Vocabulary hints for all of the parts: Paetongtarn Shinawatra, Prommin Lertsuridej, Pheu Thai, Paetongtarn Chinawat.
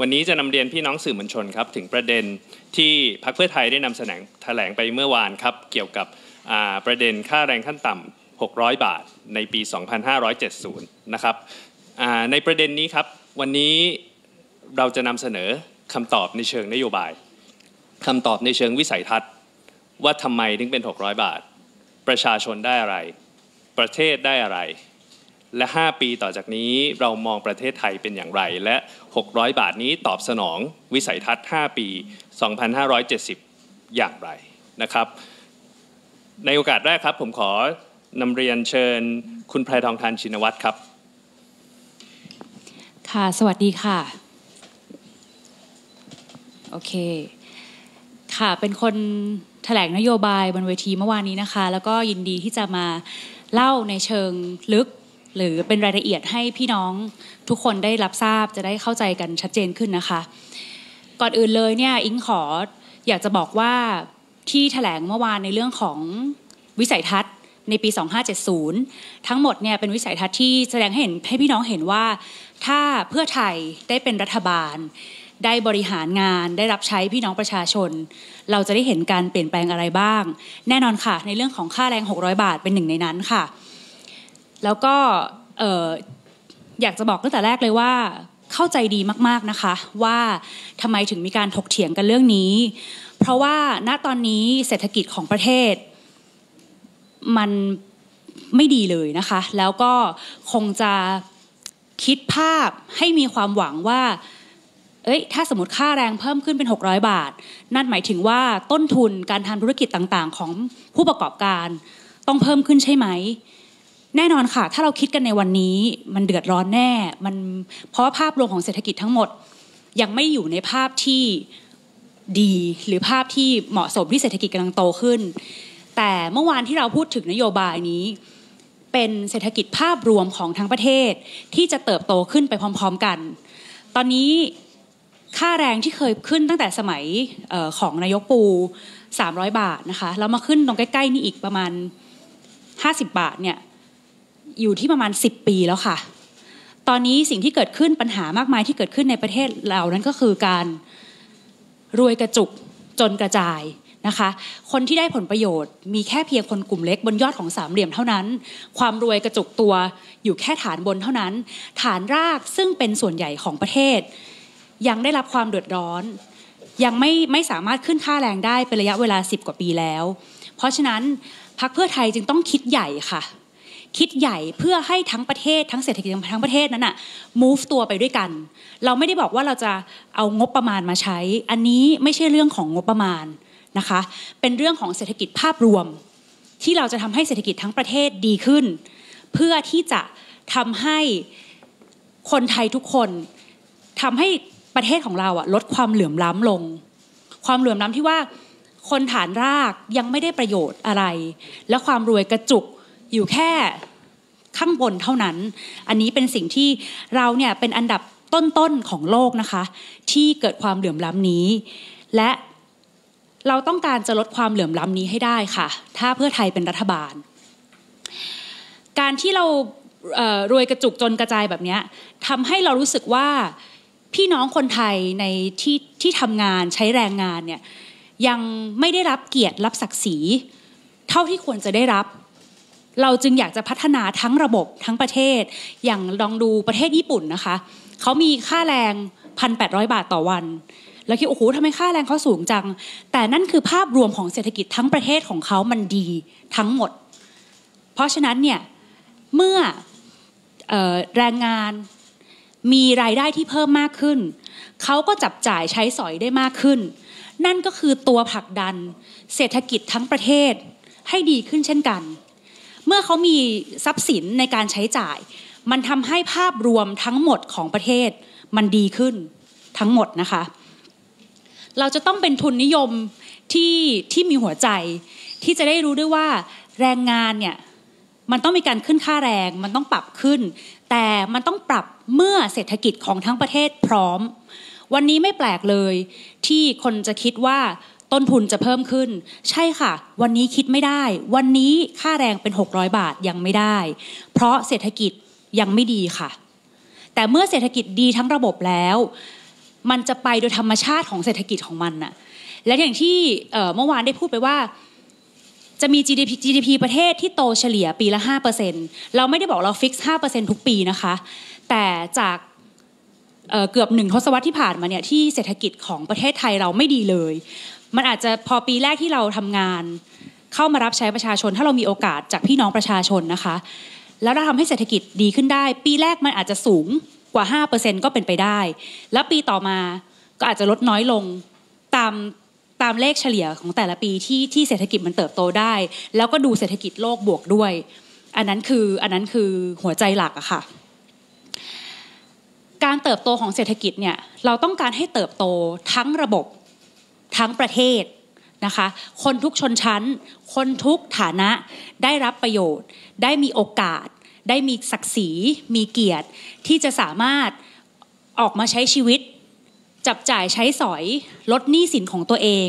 วันนี้จะนำเรียนพี่น้องสื่อมวลชนครับถึงประเด็นที่พรรคเพื่อไทยได้นำแถลงไปเมื่อวานครับเกี่ยวกับประเด็นค่าแรงขั้นต่ำ600 บาทในปี 2570 นะครับในประเด็นนี้ครับวันนี้เราจะนำเสนอคำตอบในเชิงนโยบายคำตอบในเชิงวิสัยทัศน์ว่าทำไมถึงเป็น600 บาทประชาชนได้อะไรประเทศได้อะไรและ5ปีต่อจากนี้เรามองประเทศไทยเป็นอย่างไรและ600 บาทนี้ตอบสนองวิสัยทัศน์5ปี2570อย่างไรนะครับในโอกาสแรกครับผมขอนำเรียนเชิญคุณPaetongtarn Chinawatครับค่ะสวัสดีค่ะโอเคค่ะเป็นคนแถลงนโยบายบนเวทีเมื่อวานนี้นะคะแล้วก็ยินดีที่จะมาเล่าในเชิงลึกหรือเป็นรายละเอียดให้พี่น้องทุกคนได้รับทราบจะได้เข้าใจกันชัดเจนขึ้นนะคะก่อนอื่นเลยเนี่ยอิงขออยากจะบอกว่าที่แถลงเมื่อวานในเรื่องของวิสัยทัศน์ในปี 2570 ทั้งหมดเนี่ยเป็นวิสัยทัศน์ที่แสดงให้เห็นให้พี่น้องเห็นว่าถ้าเพื่อไทยได้เป็นรัฐบาลได้บริหารงานได้รับใช้พี่น้องประชาชนเราจะได้เห็นการเปลี่ยนแปลงอะไรบ้างแน่นอนค่ะในเรื่องของค่าแรง600 บาทเป็นหนึ่งในนั้นค่ะแล้วก็อยากจะบอกตั้งแต่แรกเลยว่าเข้าใจดีมากๆนะคะว่าทำไมถึงมีการถกเถียงกันเรื่องนี้เพราะว่าณตอนนี้เศรษฐกิจของประเทศมันไม่ดีเลยนะคะแล้วก็คงจะคิดภาพให้มีความหวังว่าถ้าสมมติค่าแรงเพิ่มขึ้นเป็น600 บาทนั่นหมายถึงว่าต้นทุนการทำธุรกิจต่างๆของผู้ประกอบการต้องเพิ่มขึ้นใช่ไหมแน่นอนค่ะถ้าเราคิดกันในวันนี้มันเดือดร้อนแน่มันเพราะภาพรวมของเศรษฐกิจทั้งหมดยังไม่อยู่ในภาพที่ดีหรือภาพที่เหมาะสมที่เศรษฐกิจกำลังโตขึ้นแต่เมื่อวานที่เราพูดถึงนโยบายนี้เป็นเศรษฐกิจภาพรวมของทั้งประเทศที่จะเติบโตขึ้นไปพร้อมๆกันตอนนี้ค่าแรงที่เคยขึ้นตั้งแต่สมัยของนายกปู300 บาทนะคะแล้วมาขึ้นตรงใกล้ๆนี่อีกประมาณ50 บาทเนี่ยอยู่ที่ประมาณ10 ปีแล้วค่ะตอนนี้สิ่งที่เกิดขึ้นปัญหามากมายที่เกิดขึ้นในประเทศเรานั้นก็คือการรวยกระจุกจนกระจายนะคะคนที่ได้ผลประโยชน์มีแค่เพียงคนกลุ่มเล็กบนยอดของสามเหลี่ยมเท่านั้นความรวยกระจุกตัวอยู่แค่ฐานบนเท่านั้นฐานรากซึ่งเป็นส่วนใหญ่ของประเทศยังได้รับความเดือดร้อนยังไม่สามารถขึ้นค่าแรงได้เป็นระยะเวลา10 กว่าปีแล้วเพราะฉะนั้นพรรคเพื่อไทยจึงต้องคิดใหญ่ค่ะคิดใหญ่เพื่อให้ทั้งประเทศทั้งเศรษฐกิจทั้งประเทศนั้นน่ะ move ตัวไปด้วยกันเราไม่ได้บอกว่าเราจะเอางบประมาณมาใช้อันนี้ไม่ใช่เรื่องของงบประมาณนะคะเป็นเรื่องของเศรษฐกิจภาพรวมที่เราจะทำให้เศรษฐกิจทั้งประเทศดีขึ้นเพื่อที่จะทำให้คนไทยทุกคนทำให้ประเทศของเราอะลดความเหลื่อมล้ำลงความเหลื่อมล้ำที่ว่าคนฐานรากยังไม่ได้ประโยชน์อะไรและความรวยกระจุกอยู่แค่ข้างบนเท่านั้นอันนี้เป็นสิ่งที่เราเนี่ยเป็นอันดับต้นๆของโลกนะคะที่เกิดความเหลื่อมล้ำนี้และเราต้องการจะลดความเหลื่อมล้ำนี้ให้ได้ค่ะถ้าเพื่อไทยเป็นรัฐบาลการที่เรารวยกระจุกจนกระจายแบบนี้ทำให้เรารู้สึกว่าพี่น้องคนไทยในที่ทำงานใช้แรงงานเนี่ยยังไม่ได้รับเกียรติรับศักดิ์ศรีเท่าที่ควรจะได้รับเราจึงอยากจะพัฒนาทั้งระบบทั้งประเทศอย่างลองดูประเทศญี่ปุ่นนะคะเขามีค่าแรง 1,800 บาทต่อวันแล้วคิดโอ้โหทำไมค่าแรงเขาสูงจังแต่นั่นคือภาพรวมของเศรษฐกิจทั้งประเทศของเขามันดีทั้งหมดเพราะฉะนั้นเนี่ยเมื่อแรงงานมีรายได้ที่เพิ่มมากขึ้นเขาก็จับจ่ายใช้สอยได้มากขึ้นนั่นก็คือตัวผลักดันเศรษฐกิจทั้งประเทศให้ดีขึ้นเช่นกันเมื่อเขามีทรัพย์สินในการใช้จ่ายมันทำให้ภาพรวมทั้งหมดของประเทศมันดีขึ้นทั้งหมดนะคะเราจะต้องเป็นทุนนิยมที่มีหัวใจที่จะได้รู้ด้วยว่าแรงงานเนี่ยมันต้องมีการขึ้นค่าแรงมันต้องปรับขึ้นแต่มันต้องปรับเมื่อเศรษฐกิจของทั้งประเทศพร้อมวันนี้ไม่แปลกเลยที่คนจะคิดว่าต้นทุนจะเพิ่มขึ้นใช่ค่ะวันนี้คิดไม่ได้วันนี้ค่าแรงเป็น600 บาทยังไม่ได้เพราะเศรษฐกิจยังไม่ดีค่ะแต่เมื่อเศรษฐกิจดีทั้งระบบแล้ว มันจะไปโดยธรรมชาติของเศรษฐกิจของมันน่ะและอย่างที่เมื่อวานได้พูดไปว่าจะมี GDP ประเทศที่โตเฉลี่ยปีละ 5% เราไม่ได้บอกเราฟิกซ์ 5% ทุกปีนะคะแต่จากเกือบ1ทศวรรษที่ผ่านมาเนี่ยที่เศรษฐกิจของประเทศไทยเราไม่ดีเลยมันอาจจะพอปีแรกที่เราทำงานเข้ามารับใช้ประชาชนถ้าเรามีโอกาสจากพี่น้องประชาชนนะคะแล้วเราทำให้เศรษฐกิจดีขึ้นได้ปีแรกมันอาจจะสูงกว่า 5% ก็เป็นไปได้แล้วปีต่อมาก็อาจจะลดน้อยลงตามเลขเฉลี่ยของแต่ละปีที่เศรษฐกิจมันเติบโตได้แล้วก็ดูเศรษฐกิจโลกบวกด้วยอันนั้นคือหัวใจหลักอะค่ะการเติบโตของเศรษฐกิจเนี่ยเราต้องการให้เติบโตทั้งระบบทั้งประเทศนะคะคนทุกชนชั้นคนทุกฐานะได้รับประโยชน์ได้มีโอกาสได้มีศักดิ์ศรีมีเกียรติที่จะสามารถออกมาใช้ชีวิตจับจ่ายใช้สอยลดหนี้สินของตัวเอง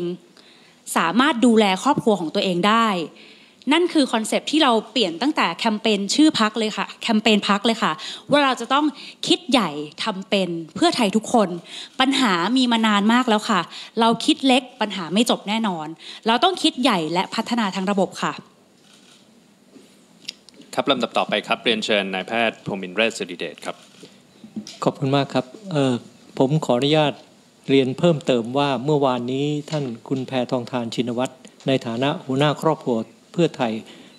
สามารถดูแลครอบครัวของตัวเองได้นั่นคือคอนเซปต์ที่เราเปลี่ยนตั้งแต่แคมเปญชื่อพรรคเลยค่ะแคมเปญพรรคเลยค่ะว่าเราจะต้องคิดใหญ่ทำเป็นเพื่อไทยทุกคนปัญหามีมานานมากแล้วค่ะเราคิดเล็กปัญหาไม่จบแน่นอนเราต้องคิดใหญ่และพัฒนาทางระบบค่ะครับลำดับต่อไปครับเรียนเชิญนายแพทย์พรหมินทร์ เรศสิริเดชครับขอบคุณมากครับผมขออนุญาตเรียนเพิ่มเติมว่าเมื่อวานนี้ท่านคุณแพทองธารชินวัตรในฐานะหัวหน้าครอบครัวเพื่อไทย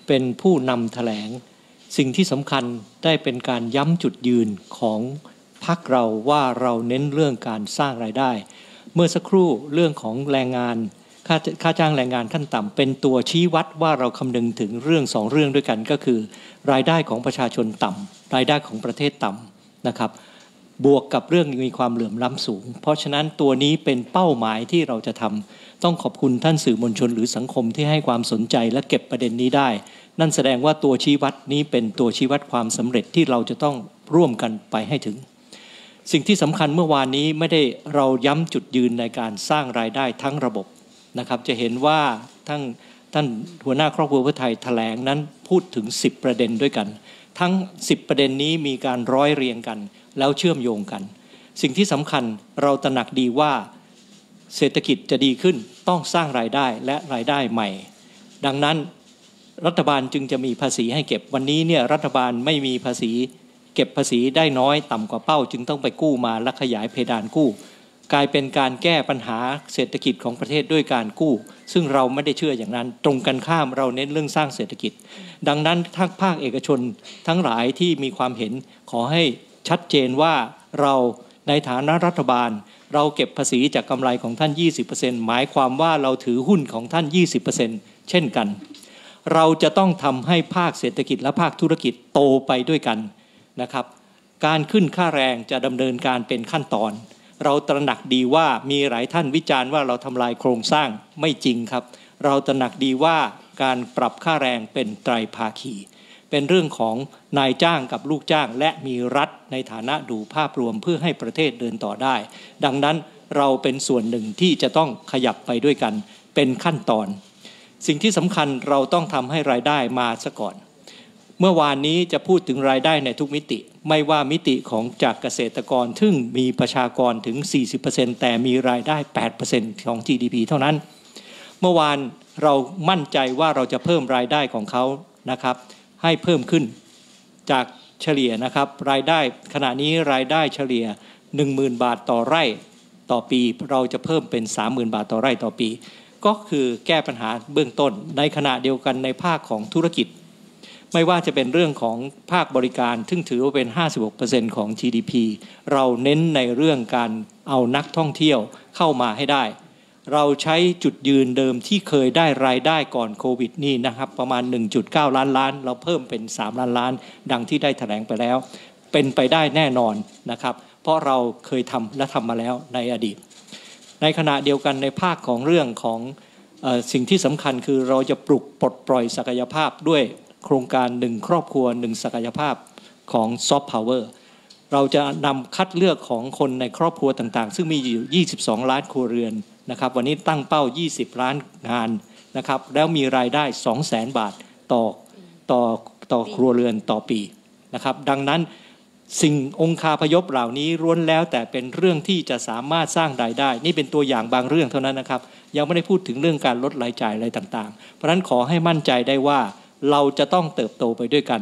เป็นผู้นำแถลงสิ่งที่สำคัญได้เป็นการย้ำจุดยืนของพรรคเราว่าเราเน้นเรื่องการสร้างรายได้เมื่อสักครู่เรื่องของแรงงานค่าจ้างแรงงานขั้นต่ำเป็นตัวชี้วัดว่าเราคำนึงถึงเรื่องสองเรื่องด้วยกันก็คือรายได้ของประชาชนต่ำรายได้ของประเทศต่ำนะครับบวกกับเรื่องมีความเหลื่อมล้ำสูงเพราะฉะนั้นตัวนี้เป็นเป้าหมายที่เราจะทำต้องขอบคุณท่านสื่อมวลชนหรือสังคมที่ให้ความสนใจและเก็บประเด็นนี้ได้นั่นแสดงว่าตัวชี้วัดนี้เป็นตัวชี้วัดความสำเร็จที่เราจะต้องร่วมกันไปให้ถึงสิ่งที่สำคัญเมื่อวานนี้ไม่ได้เราย้ำจุดยืนในการสร้างรายได้ทั้งระบบนะครับจะเห็นว่าท่านหัวหน้าครอบครัวเพื่อไทยแถลงนั้นพูดถึง10ประเด็นด้วยกันทั้ง10ประเด็นนี้มีการร้อยเรียงกันแล้วเชื่อมโยงกันสิ่งที่สำคัญเราตระหนักดีว่าเศรษฐกิจจะดีขึ้นต้องสร้างรายได้และรายได้ใหม่ดังนั้นรัฐบาลจึงจะมีภาษีให้เก็บวันนี้เนี่ยรัฐบาลไม่มีภาษีเก็บภาษีได้น้อยต่ำกว่าเป้าจึงต้องไปกู้มาและขยายเพดานกู้กลายเป็นการแก้ปัญหาเศรษฐกิจของประเทศด้วยการกู้ซึ่งเราไม่ได้เชื่ออย่างนั้นตรงกันข้ามเราเน้นเรื่องสร้างเศรษฐกิจดังนั้นทั้งภาคเอกชนทั้งหลายที่มีความเห็นขอให้ชัดเจนว่าเราในฐานะรัฐบาลเราเก็บภาษีจากกำไรของท่าน 20% หมายความว่าเราถือหุ้นของท่าน 20% เช่นกันเราจะต้องทำให้ภาคเศรษฐกิจและภาคธุรกิจโตไปด้วยกันนะครับการขึ้นค่าแรงจะดำเนินการเป็นขั้นตอนเราตระหนักดีว่ามีหลายท่านวิจารณ์ว่าเราทำลายโครงสร้างไม่จริงครับเราตระหนักดีว่าการปรับค่าแรงเป็นไตรภาคีเป็นเรื่องของนายจ้างกับลูกจ้างและมีรัฐในฐานะดูภาพรวมเพื่อให้ประเทศเดินต่อได้ดังนั้นเราเป็นส่วนหนึ่งที่จะต้องขยับไปด้วยกันเป็นขั้นตอนสิ่งที่สำคัญเราต้องทำให้รายได้มาซะก่อนเมื่อวานนี้จะพูดถึงรายได้ในทุกมิติไม่ว่ามิติของจากเกษตรกรซึ่งมีประชากรถึง 40% แต่มีรายได้ 8% ของ GDP เท่านั้นเมื่อวานเรามั่นใจว่าเราจะเพิ่มรายได้ของเขานะครับให้เพิ่มขึ้นจากเฉลี่ยนะครับรายได้ขณะนี้รายได้เฉลี่ย 10,000 บาทต่อไร่ต่อปีเราจะเพิ่มเป็น 30,000 บาทต่อไร่ต่อปีก็คือแก้ปัญหาเบื้องต้นในขณะเดียวกันในภาคของธุรกิจไม่ว่าจะเป็นเรื่องของภาคบริการซึ่งถือว่าเป็น 56% ของ GDP เราเน้นในเรื่องการเอานักท่องเที่ยวเข้ามาให้ได้เราใช้จุดยืนเดิมที่เคยได้รายได้ก่อนโควิดนี่นะครับประมาณ 1.9 ล้านล้านเราเพิ่มเป็น3ล้านล้านดังที่ได้แถลงไปแล้วเป็นไปได้แน่นอนนะครับเพราะเราเคยทำและทำมาแล้วในอดีตในขณะเดียวกันในภาคของเรื่องของสิ่งที่สำคัญคือเราจะปลุกปลดปล่อยศักยภาพด้วยโครงการ1ครอบครัว1ศักยภาพของซอฟต์พาวเวอร์เราจะนำคัดเลือกของคนในครอบครัวต่างๆซึ่งมีอยู่22ล้านครัวเรือนนะครับวันนี้ตั้งเป้า20ล้านงานนะครับแล้วมีรายได้ 200,000 บาทต่อครัวเรือนต่อปีนะครับดังนั้น สิ่งองคาพยพเหล่านี้ล้วนแล้วแต่เป็นเรื่องที่จะสามารถสร้างรายได้นี่เป็นตัวอย่างบางเรื่องเท่านั้นนะครับยังไม่ได้พูดถึงเรื่องการลดรายจ่ายอะไรต่างๆเพราะฉะนั้นขอให้มั่นใจได้ว่าเราจะต้องเติบโตไปด้วยกัน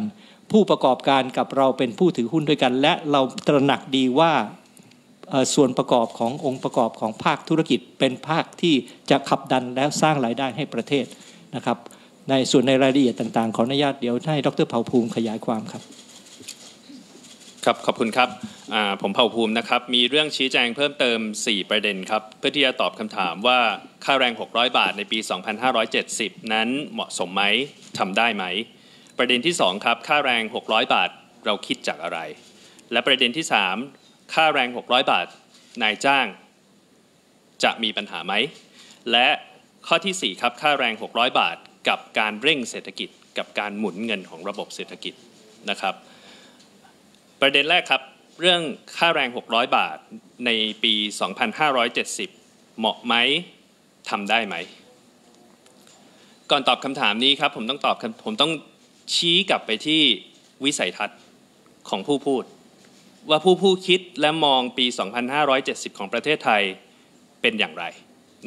ผู้ประกอบการกับเราเป็นผู้ถือหุ้นด้วยกันและเราตระหนักดีว่าส่วนประกอบขององค์ประกอบของภาคธุรกิจเป็นภาคที่จะขับดันและสร้างรายได้ให้ประเทศนะครับในส่วนในรายละเอียดต่างๆขออนุญาตเดี๋ยวให้ดร.เผ่าภูมิขยายความครับครับขอบคุณครับผมเผ่าภูมินะครับมีเรื่องชี้แจงเพิ่มเติม4ประเด็นครับเพื่อที่จะตอบคำถามว่าค่าแรง600บาทในปี2570นั้นเหมาะสมไหมทำได้ไหมประเด็นที่2ครับค่าแรง600บาทเราคิดจากอะไรและประเด็นที่3ค่าแรง600บาทนายจ้างจะมีปัญหาไหมและข้อที่4ครับค่าแรง600บาทกับการเร่งเศรษฐกิจกับการหมุนเงินของระบบเศรษฐกิจนะครับประเด็นแรกครับเรื่องค่าแรง600บาทในปี2570เหมาะไหมทำได้ไหมก่อนตอบคำถามนี้ครับผมต้องชี้กลับไปที่วิสัยทัศน์ของผู้พูดว่าผู้คิดและมองปี2570ของประเทศไทยเป็นอย่างไร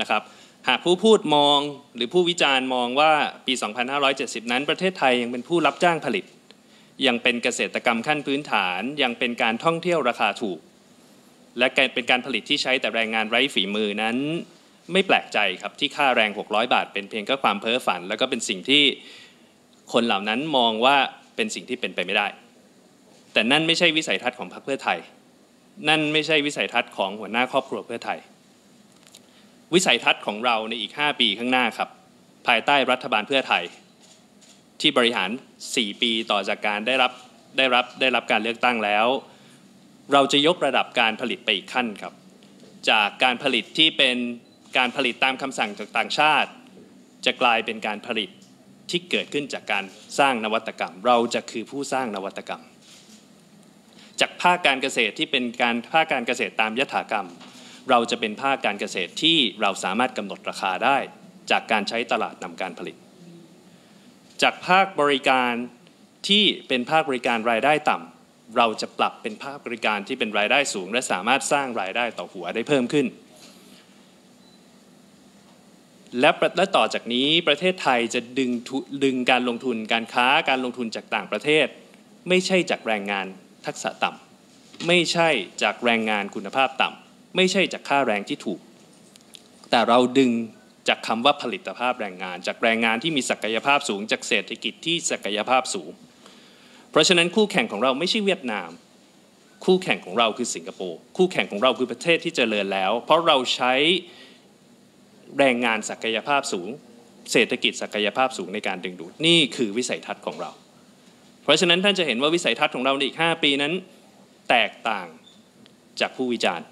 นะครับหากผู้พูดมองหรือผู้วิจารณ์มองว่าปี2570นั้นประเทศไทยยังเป็นผู้รับจ้างผลิตยังเป็นเกษตรกรรมขั้นพื้นฐานยังเป็นการท่องเที่ยวราคาถูกและเป็นการผลิตที่ใช้แต่แรงงานไร้ฝีมือนั้นไม่แปลกใจครับที่ค่าแรง600บาทเป็นเพียงแค่ความเพ้อฝันแล้วก็เป็นสิ่งที่คนเหล่านั้นมองว่าเป็นสิ่งที่เป็นไปไม่ได้แต่นั่นไม่ใช่วิสัยทัศน์ของพรรคเพื่อไทยนั่นไม่ใช่วิสัยทัศน์ของหัวหน้าครอบครัวเพื่อไทยวิสัยทัศน์ของเราในอีก5ปีข้างหน้าครับภายใต้รัฐบาลเพื่อไทยที่บริหาร4ปีต่อจากการได้รับการเลือกตั้งแล้วเราจะยกระดับการผลิตไปอีกขั้นครับจากการผลิตที่เป็นการผลิตตามคำสั่งจากต่างชาติจะกลายเป็นการผลิตที่เกิดขึ้นจากการสร้างนวัตกรรมเราจะคือผู้สร้างนวัตกรรมจากภาคการเกษตรที่เป็นการภาคการเกษตรตามยถากรรมเราจะเป็นภาคการเกษตรที่เราสามารถกำหนดราคาได้จากการใช้ตลาดนำการผลิตจากภาคบริการที่เป็นภาคบริการรายได้ต่ำเราจะปรับเป็นภาคบริการที่เป็นรายได้สูงและสามารถสร้างรายได้ต่อหัวได้เพิ่มขึ้นและต่อจากนี้ประเทศไทยจะดึงการลงทุนการค้าการลงทุนจากต่างประเทศไม่ใช่จากแรงงานทักษะต่ำไม่ใช่จากแรงงานคุณภาพต่ำไม่ใช่จากค่าแรงที่ถูกแต่เราดึงจากคำว่าผลิตภาพแรงงานจากแรงงานที่มีศักยภาพสูงจากเศรษฐกิจที่ศักยภาพสูงเพราะฉะนั้นคู่แข่งของเราไม่ใช่เวียดนามคู่แข่งของเราคือสิงคโปร์คู่แข่งของเราคือประเทศที่เจริญแล้วเพราะเราใช้แรงงานศักยภาพสูงเศรษฐกิจศักยภาพสูงในการดึงดูดนี่คือวิสัยทัศน์ของเราเพราะฉะนั้นท่านจะเห็นว่าวิสัยทัศน์ของเราในอีก5ปีนั้นแตกต่างจากผู้วิจารณ์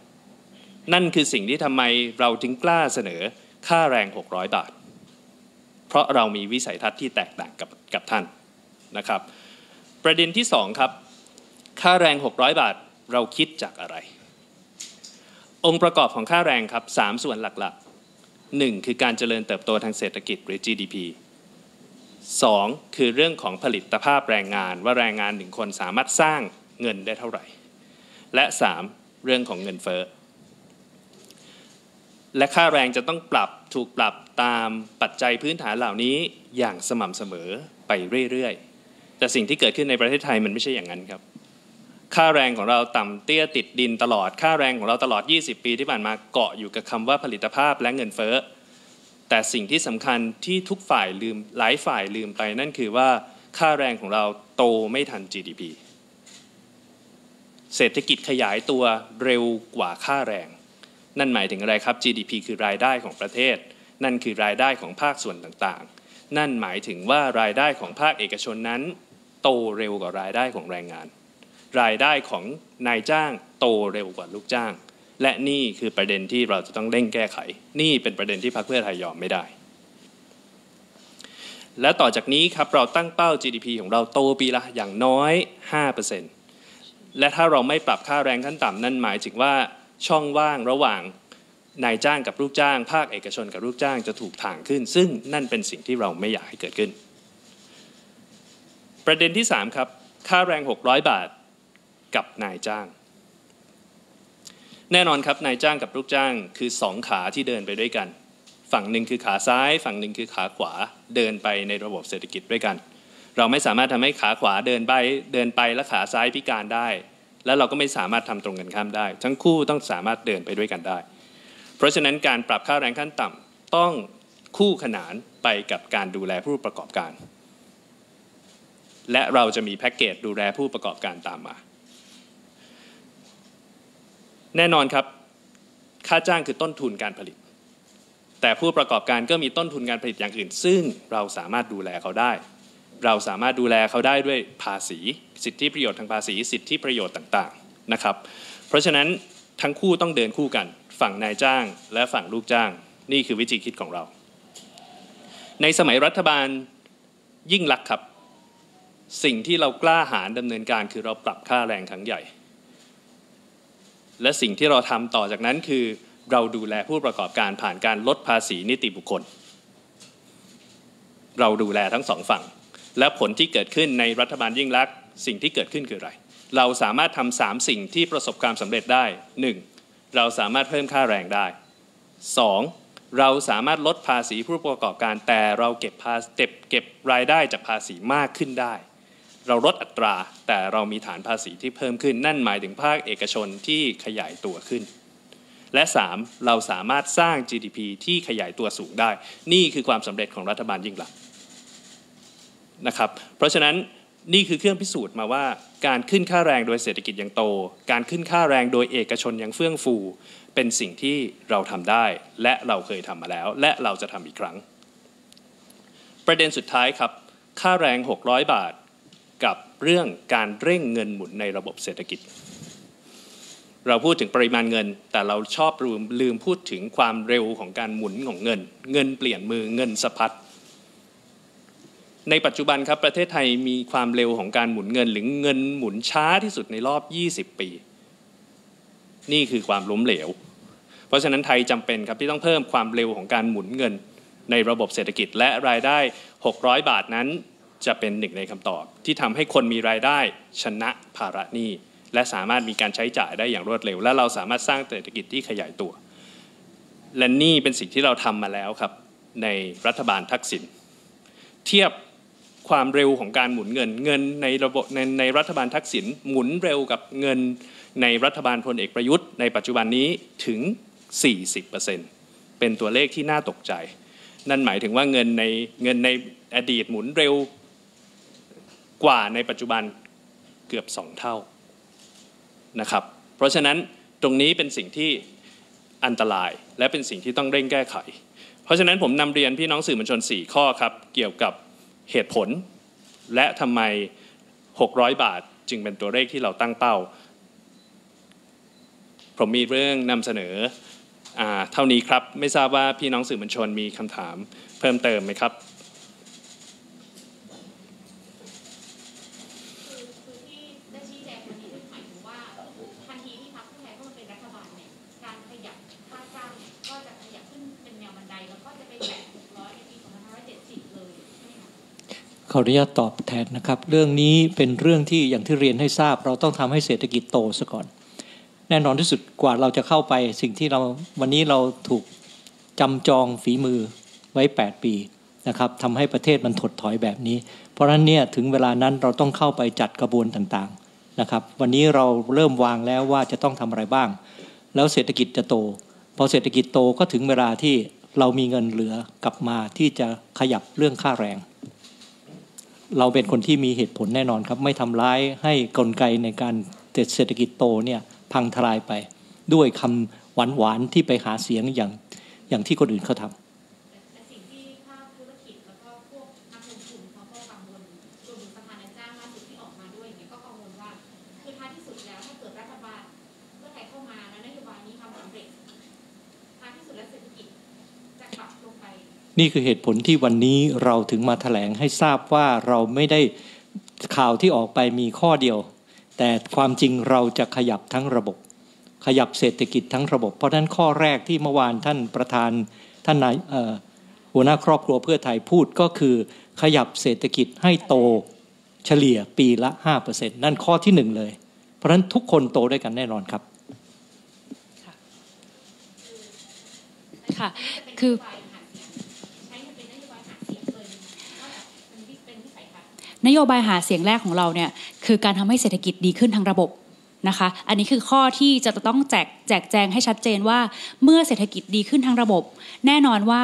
นั่นคือสิ่งที่ทำไมเราถึงกล้าเสนอค่าแรง600บาทเพราะเรามีวิสัยทัศน์ที่แตกต่างกับท่านนะครับประเด็นที่2ครับค่าแรง600บาทเราคิดจากอะไรองค์ประกอบของค่าแรงครับ3ส่วนหลักๆ1คือการเจริญเติบโตทางเศรษฐกิจหรือ GDP 2คือเรื่องของผลิตภาพแรงงานว่าแรงงาน1คนสามารถสร้างเงินได้เท่าไหร่และ3เรื่องของเงินเฟ้อและค่าแรงจะต้องถูกปรับตามปัจจัยพื้นฐานเหล่านี้อย่างสม่ำเสมอไปเรื่อยๆแต่สิ่งที่เกิดขึ้นในประเทศไทยมันไม่ใช่อย่างนั้นครับค่าแรงของเราต่ำเตี้ยติดดินตลอดค่าแรงของเราตลอด20ปีที่ผ่านมาเกาะอยู่กับคำว่าผลิตภาพและเงินเฟ้อแต่สิ่งที่สำคัญที่ทุกฝ่ายลืมหลายฝ่ายลืมไปนั่นคือว่าค่าแรงของเราโตไม่ทัน GDP เศรษฐกิจขยายตัวเร็วกว่าค่าแรงนั่นหมายถึงอะไรครับ GDP คือรายได้ของประเทศนั่นคือรายได้ของภาคส่วนต่างๆนั่นหมายถึงว่ารายได้ของภาคเอกชนนั้นโตเร็วกว่ารายได้ของแรงงานรายได้ของนายจ้างโตเร็วกว่าลูกจ้างและนี่คือประเด็นที่เราจะต้องเร่งแก้ไขนี่เป็นประเด็นที่พรรคเพื่อไทยยอมไม่ได้และต่อจากนี้ครับเราตั้งเป้า GDP ของเราโตปีละอย่างน้อย 5% และถ้าเราไม่ปรับค่าแรงขั้นต่ำนั่นหมายถึงว่าช่องว่างระหว่างนายจ้างกับลูกจ้างภาคเอกชนกับลูกจ้างจะถูกถ่างขึ้นซึ่งนั่นเป็นสิ่งที่เราไม่อยากให้เกิดขึ้นประเด็นที่3ครับค่าแรง600บาท กับนายจ้างแน่นอนครับนายจ้างกับลูกจ้างคือสองขาที่เดินไปด้วยกันฝั่งหนึ่งคือขาซ้ายฝั่งหนึ่งคือขาขวาเดินไปในระบบเศรษฐกิจด้วยกันเราไม่สามารถทำให้ขาขวาเดินไปและขาซ้ายพิการได้แล้วเราก็ไม่สามารถทำตรงกันข้ามได้ทั้งคู่ต้องสามารถเดินไปด้วยกันได้เพราะฉะนั้นการปรับค่าแรงขั้นต่ำต้องคู่ขนานไปกับการดูแลผู้ประกอบการและเราจะมีแพ็กเกจดูแลผู้ประกอบการตามมาแน่นอนครับค่าจ้างคือต้นทุนการผลิตแต่ผู้ประกอบการก็มีต้นทุนการผลิตอย่างอื่นซึ่งเราสามารถดูแลเขาได้เราสามารถดูแลเขาได้ด้วยภาษีสิทธิประโยชน์ทางภาษีสิทธิประโยชน์ต่างๆนะครับเพราะฉะนั้นทั้งคู่ต้องเดินคู่กันฝั่งนายจ้างและฝั่งลูกจ้างนี่คือวิธีคิดของเราในสมัยรัฐบาลยิ่งลักษณ์ครับสิ่งที่เรากล้าหาญดำเนินการคือเราปรับค่าแรงครั้งใหญ่และสิ่งที่เราทำต่อจากนั้นคือเราดูแลผู้ประกอบการผ่านการลดภาษีนิติบุคคลเราดูแลทั้งสองฝั่งและผลที่เกิดขึ้นในรัฐบาลยิ่งลักษณ์สิ่งที่เกิดขึ้นคืออะไรเราสามารถทำสามสิ่งที่ประสบความสำเร็จได้ 1. เราสามารถเพิ่มค่าแรงได้ 2. เราสามารถลดภาษีผู้ประกอบการแต่เราเก็บรายได้จากภาษีมากขึ้นได้เราลดอัตราแต่เรามีฐานภาษีที่เพิ่มขึ้นนั่นหมายถึงภาคเอกชนที่ขยายตัวขึ้นและ 3. เราสามารถสร้าง GDP ที่ขยายตัวสูงได้นี่คือความสำเร็จของรัฐบาลยิ่งลักษณ์นะครับเพราะฉะนั้นนี่คือเครื่องพิสูจน์มาว่าการขึ้นค่าแรงโดยเศรษฐกิจยังโตการขึ้นค่าแรงโดยเอกชนยังเฟื่องฟูเป็นสิ่งที่เราทำได้และเราเคยทำมาแล้วและเราจะทำอีกครั้งประเด็นสุดท้ายครับค่าแรง600บาทกับเรื่องการเร่งเงินหมุนในระบบเศรษฐกิจเราพูดถึงปริมาณเงินแต่เราชอบลืมพูดถึงความเร็วของการหมุนของเงินเงินเปลี่ยนมือเงินสะพัดในปัจจุบันครับประเทศไทยมีความเร็วของการหมุนเงินหรือเงินหมุนช้าที่สุดในรอบ20ปีนี่คือความล้มเหลวเพราะฉะนั้นไทยจำเป็นครับที่ต้องเพิ่มความเร็วของการหมุนเงินในระบบเศรษฐกิจและรายได้600บาทนั้นจะเป็นหนึ่งในคำตอบที่ทำให้คนมีรายได้ชนะภาระหนี้และสามารถมีการใช้จ่ายได้อย่างรวดเร็วและเราสามารถสร้างเศรษฐกิจที่ขยายตัวและนี่เป็นสิ่งที่เราทำมาแล้วครับในรัฐบาลทักษิณเทียบความเร็วของการหมุนเงินเงินในระบบในรัฐบาลทักษิณหมุนเร็วกับเงินในรัฐบาลพลเอกประยุทธ์ในปัจจุบันนี้ถึง 40% เป็นตัวเลขที่น่าตกใจนั่นหมายถึงว่าเงินในอดีตหมุนเร็วกว่าในปัจจุบันเกือบ2เท่านะครับเพราะฉะนั้นตรงนี้เป็นสิ่งที่อันตรายและเป็นสิ่งที่ต้องเร่งแก้ไขเพราะฉะนั้นผมนำเรียนพี่น้องสื่อมวลชน4ข้อครับเกี่ยวกับเหตุผลและทำไม600บาทจึงเป็นตัวเลขที่เราตั้งเป้าผมมีเรื่องนำเสนอเท่านี้ครับไม่ทราบว่าพี่น้องสื่อมวลชนมีคำถามเพิ่มเติมไหมครับขออนุญาตตอบแทนนะครับเรื่องนี้เป็นเรื่องที่อย่างที่เรียนให้ทราบเราต้องทำให้เศรษฐกิจโตซะก่อนแน่นอนที่สุดกว่าเราจะเข้าไปสิ่งที่เราวันนี้เราถูกจำจองฝีมือไว้8ปีนะครับทำให้ประเทศมันถดถอยแบบนี้เพราะฉะนั้นเนี่ยถึงเวลานั้นเราต้องเข้าไปจัดกระบวนต่างๆนะครับวันนี้เราเริ่มวางแล้วว่าจะต้องทำอะไรบ้างแล้วเศรษฐกิจจะโตพอเศรษฐกิจโตก็ถึงเวลาที่เรามีเงินเหลือกลับมาที่จะขยับเรื่องค่าแรงเราเป็นคนที่มีเหตุผลแน่นอนครับไม่ทำร้ายให้กลไกในการเศรษฐกิจโตเนี่ยพังทลายไปด้วยคำหวานๆที่ไปหาเสียงอย่างที่คนอื่นเขาทำสิ่งที่ภาคธุรกิจแล้วก็พวกนักลงทุนเขาก็กังวลรวมถึงประธานาธิบดีล่าสุดที่ออกมาด้วยเนี่ยก็กังวลว่าคือท้ายที่สุดแล้วถ้าเกิดรัฐบาลเมื่อไหร่เข้ามาแล้วนโยบายนี้ทำสำเร็จท้ายที่สุดแล้วเศรษฐกิจจะปรับลงไปนี่คือเหตุผลที่วันนี้เราถึงมาแถลงให้ทราบว่าเราไม่ได้ข่าวที่ออกไปมีข้อเดียวแต่ความจริงเราจะขยับทั้งระบบขยับเศรษฐกิจทั้งระบบเพราะฉะนั้นข้อแรกที่เมื่อวานท่านประธานท่านนายหัวหน้าครอบครัวเพื่อไทยพูดก็คือขยับเศรษฐกิจให้โตเฉลี่ยปีละ 5% นั่นข้อที่1เลยเพ ราะฉะนั้นทุกคนโตด้วยกันแน่นอนครับค่ะคือนโยบายหาเสียงแรกของเราเนี่ยคือการทำให้เศรษฐกิจดีขึ้นทางระบบนะคะอันนี้คือข้อที่จะต้องแจกแจงให้ชัดเจนว่าเมื่อเศรษฐกิจดีขึ้นทางระบบแน่นอนว่า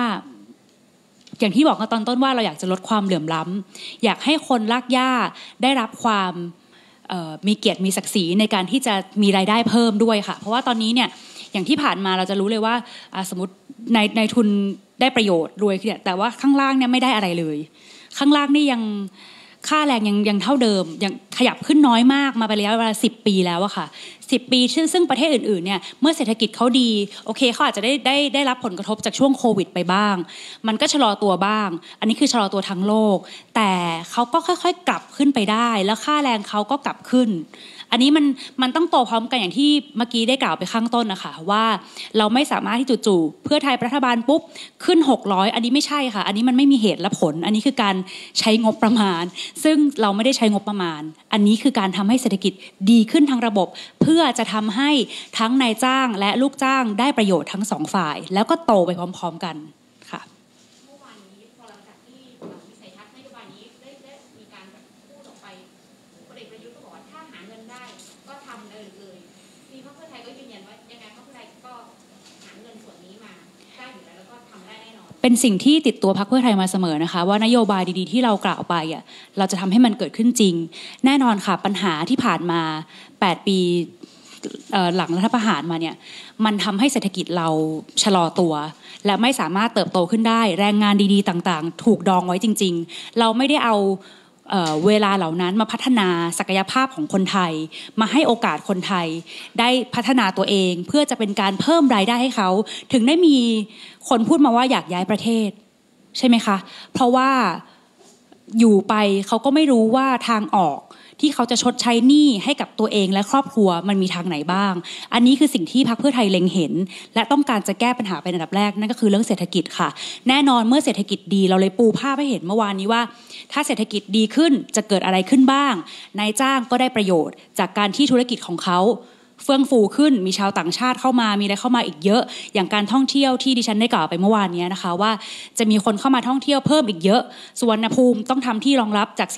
อย่างที่บอกกันตอนต้นว่าเราอยากจะลดความเหลื่อมล้ำอยากให้คนรากหญ้าได้รับความมีเกียรติมีศักดิ์ศรีในการที่จะมีรายได้เพิ่มด้วยค่ะเพราะว่าตอนนี้เนี่ยอย่างที่ผ่านมาเราจะรู้เลยว่าสมมติในทุนได้ประโยชน์รวยเนี่ยแต่ว่าข้างล่างเนี่ยไม่ได้อะไรเลยข้างล่างนี่ยังค่าแรงยังเท่าเดิมยังขยับขึ้นน้อยมากมาเป็นระยะเวลา10 ปีแล้วอะค่ะ10 ปีซึ่งประเทศอื่นๆเนี่ยเมื่อเศรษฐกิจเขาดีโอเคเขาอาจจะได้รับผลกระทบจากช่วงโควิดไปบ้างมันก็ชะลอตัวบ้างอันนี้คือชะลอตัวทั้งโลกแต่เขาก็ค่อยๆกลับขึ้นไปได้แล้วค่าแรงเขาก็กลับขึ้นอันนี้มันต้องโตพร้อมกันอย่างที่เมื่อกี้ได้กล่าวไปข้างต้นนะคะว่าเราไม่สามารถที่จู่ๆเพื่อไทยรัฐบาลปุ๊บขึ้น600อันนี้ไม่ใช่ค่ะอันนี้มันไม่มีเหตุและผลอันนี้คือการใช้งบประมาณซึ่งเราไม่ได้ใช้งบประมาณอันนี้คือการทำให้เศรษฐกิจดีขึ้นทางระบบเพื่อจะทำให้ทั้งนายจ้างและลูกจ้างได้ประโยชน์ทั้ง2 ฝ่ายแล้วก็โตไปพร้อมๆกันค่ะเมื่อวานนี้พอหลังจากที่วิสัยทัศน์นโยบายนี้ได้มีการพูดออกไปพลเอกประยุทธ์ก็บอกว่าถ้าหาเงินได้ก็ทำเลยมีพรรคเพื่อไทยก็ยืนยันว่ายังไงพรรคเพื่อไทยก็หาเงินส่วนนี้มาได้อยู่แล้วก็ทำได้แน่นอนเป็นสิ่งที่ติดตัวพรรคเพื่อไทยมาเสมอนะคะว่านโยบายดีๆที่เรากล่าวไปอ่ะเราจะทำให้มันเกิดขึ้นจริงแน่นอนค่ะปัญหาที่ผ่านมา8 ปีหลังรัฐประหารมาเนี่ยมันทำให้เศรษฐกิจเราชะลอตัวและไม่สามารถเติบโตขึ้นได้แรงงานดีๆต่างๆถูกดองไว้จริงๆเราไม่ได้เอาเวลาเหล่านั้นมาพัฒนาศักยภาพของคนไทยมาให้โอกาสคนไทยได้พัฒนาตัวเองเพื่อจะเป็นการเพิ่มรายได้ให้เขาถึงได้มีคนพูดมาว่าอยากย้ายประเทศใช่ไหมคะเพราะว่าอยู่ไปเขาก็ไม่รู้ว่าทางออกที่เขาจะชดใช้หนี้ให้กับตัวเองและครอบครัวมันมีทางไหนบ้างอันนี้คือสิ่งที่พรรคเพื่อไทยเล็งเห็นและต้องการจะแก้ปัญหาเป็นอันดับแรกนั่นก็คือเรื่องเศรษฐกิจค่ะแน่นอนเมื่อเศรษฐกิจดีเราเลยปูภาพให้เห็นเมื่อวานนี้ว่าถ้าเศรษฐกิจดีขึ้นจะเกิดอะไรขึ้นบ้างนายจ้างก็ได้ประโยชน์จากการที่ธุรกิจของเขาเฟื่องฟูขึ้นมีชาวต่างชาติเข้ามามีอะไรเข้ามาอีกเยอะอย่างการท่องเที่ยวที่ดิฉันได้กล่าวไปเมื่อวานนี้นะคะว่าจะมีคนเข้ามาท่องเที่ยวเพิ่มอีกเยอะสุวรรณภูมิต้องทำที่รองรับจาก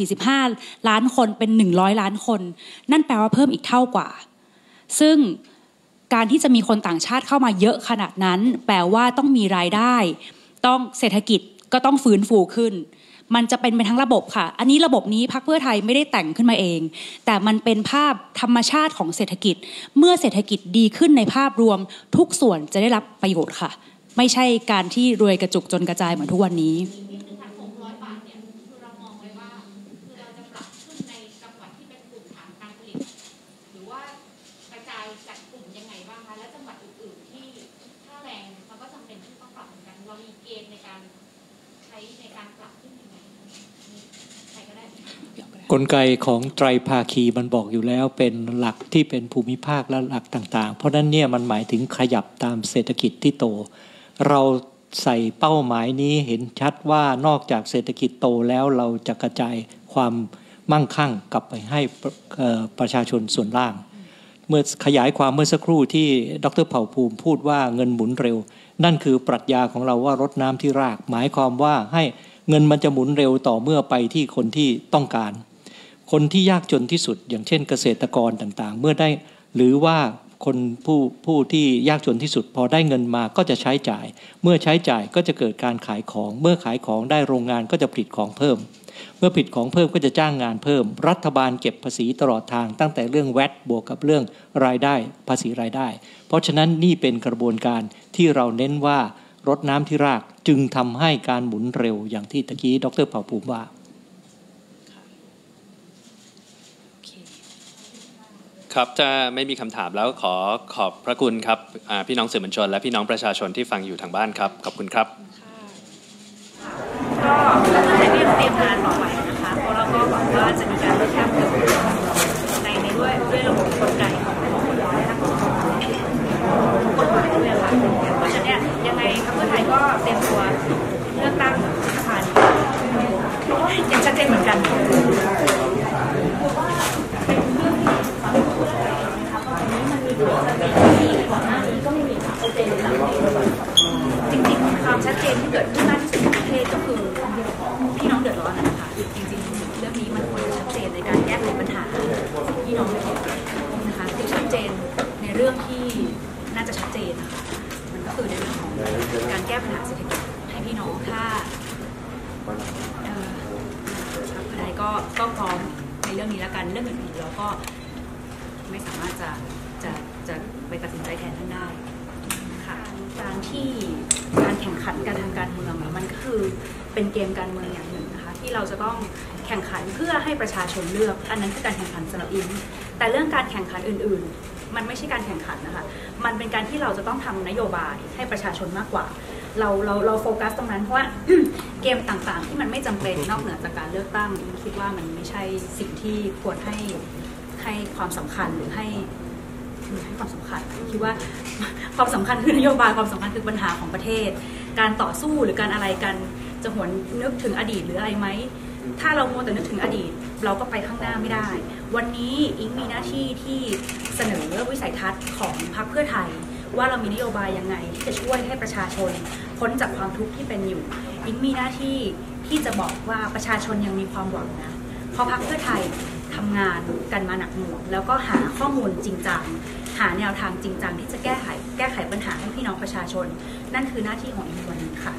45 ล้านคนเป็น100 ล้านคนนั่นแปลว่าเพิ่มอีกเท่ากว่าซึ่งการที่จะมีคนต่างชาติเข้ามาเยอะขนาดนั้นแปลว่าต้องมีรายได้ต้องเศรษฐกิจก็ต้องฟื้นฟูขึ้นมันจะเป็นไปทั้งระบบค่ะอันนี้ระบบนี้พรรคเพื่อไทยไม่ได้แต่งขึ้นมาเองแต่มันเป็นภาพธรรมชาติของเศรษฐกิจเมื่อเศรษฐกิจดีขึ้นในภาพรวมทุกส่วนจะได้รับประโยชน์ค่ะไม่ใช่การที่รวยกระจุกจนกระจายเหมือนทุกวันนี้1,600 บาทเนี่ยคือเรามองไว้ว่าคือเราจะปรับขึ้นในจังหวัดที่เป็นกลุ่มฐานการผลิตหรือว่ากระจายจัดกลุ่มยังไงบ้างคะและจังหวัดอื่นๆที่ค่าแรงเราก็จำเป็นที่ต้องปรับเหมือนกันเรามีเกณฑ์ในการใช้ในการปรับกลไกของไตรภาคีมันบอกอยู่แล้วเป็นหลักที่เป็นภูมิภาคและหลักต่างๆเพราะนั้นเนี่ยมันหมายถึงขยับตามเศรษฐกิจที่โตเราใส่เป้าหมายนี้เห็นชัดว่านอกจากเศรษฐกิจโตแล้วเราจะกระจายความมั่งคั่งกลับไปให้ประชาชนส่วนล่างเมื่อขยายความเมื่อสักครู่ที่ดร.เผ่าภูมิพูดว่าเงินหมุนเร็วนั่นคือปรัชญาของเราว่ารดน้ำที่รากหมายความว่าให้เงินมันจะหมุนเร็วต่อเมื่อไปที่คนที่ต้องการคนที่ยากจนที่สุดอย่างเช่นเกษตรกรต่างๆเมื่อได้หรือว่าคนผู้ที่ยากจนที่สุดพอได้เงินมาก็จะใช้จ่ายเมื่อใช้จ่ายก็จะเกิดการขายของเมื่อขายของได้โรงงานก็จะผลิตของเพิ่มเมื่อผลิตของเพิ่มก็จะจ้างงานเพิ่มรัฐบาลเก็บภาษีตลอดทางตั้งแต่เรื่อง VAT บวกกับเรื่องรายได้ภาษีรายได้เพราะฉะนั้นนี่เป็นกระบวนการที่เราเน้นว่ารดน้ำที่รากจึงทำให้การหมุนเร็วอย่างที่ตะกี้ดร.เผ่าภูมิว่าครับจะไม่มีคำถามแล้วขอขอบพระคุณครับพี่น้องสื่อมวลชนและพี่น้องประชาชนที่ฟังอยู่ทางบ้านครับขอบคุณครับก็เราจะเตรียมงานต่อไปนะคะเพราะเราก็หวังว่าจะมีการแก้ไขในด้วยระบบกลไกของกฎหมายด้วยค่ะเพราะฉะนั้นยังไงพรรคเพื่อไทยก็เตรียมตัวเลือกตั้งผ่านยังชัดเจนเหมือนกัน ตุที่เกิดขึ้นมากที่สุดในประเทศก็คือพี่น้องเดือดร้อนนะคะจริงๆเรื่องนี้มันควรจะชัดเจนในการแก้ไขปัญหาพี่น้องนะคะคือชัดเจนในเรื่องที่น่าจะชัดเจนนะคะมันก็คือในเรื่องของการแก้ปัญหาเศรษฐกิจให้พี่น้องถ้าอะไรก็พร้อมในเรื่องนี้แล้วกันเรื่องอื่นๆเราก็ไม่สามารถจะไปตัดสินใจแทนท่านได้ค่ะการที่การแข่งขันกันทางการเมืองมันก็คือเป็นเกมการเมืองอย่างหนึ่งนะคะที่เราจะต้องแข่งขันเพื่อให้ประชาชนเลือกอันนั้นคือการแข่งขันสำหรับอินแต่เรื่องการแข่งขันอื่นๆมันไม่ใช่การแข่งขันนะคะมันเป็นการที่เราจะต้องทำนโยบายให้ประชาชนมากกว่าเราโฟกัสตรงนั้นเพราะว่าเกมต่างๆที่มันไม่จำเป็นนอกเหนือจากการเลือกตั้งคิดว่ามันไม่ใช่สิ่งที่ควรให้ความสำคัญหรือให้ความสำคัญคิดว่าความสำคัญคือนโยบายความสำคัญคือปัญหาของประเทศการต่อสู้หรือการอะไรกันจะหวนนึกถึงอดีตหรืออะไรไหมถ้าเราโมแต่นึกถึงอดีตเราก็ไปข้างหน้าไม่ได้วันนี้อิงมีหน้าที่ที่เสนอวิสัยทัศน์ของพรรคเพื่อไทยว่าเรามีนโยบายยังไงที่จะช่วยให้ประชาชนพ้นจากความทุกข์ที่เป็นอยู่อิงมีหน้าที่ที่จะบอกว่าประชาชนยังมีความหวังนะเพราะพรรคเพื่อไทยทำงานกันมาหนักหน่วงแล้วก็หาข้อมูลจริงจังหาแนวทางจริงจังที่จะแก้ไขปัญหาให้พี่น้องประชาชนนั่นคือหน้าที่ของอิงวันนี้ค่ะ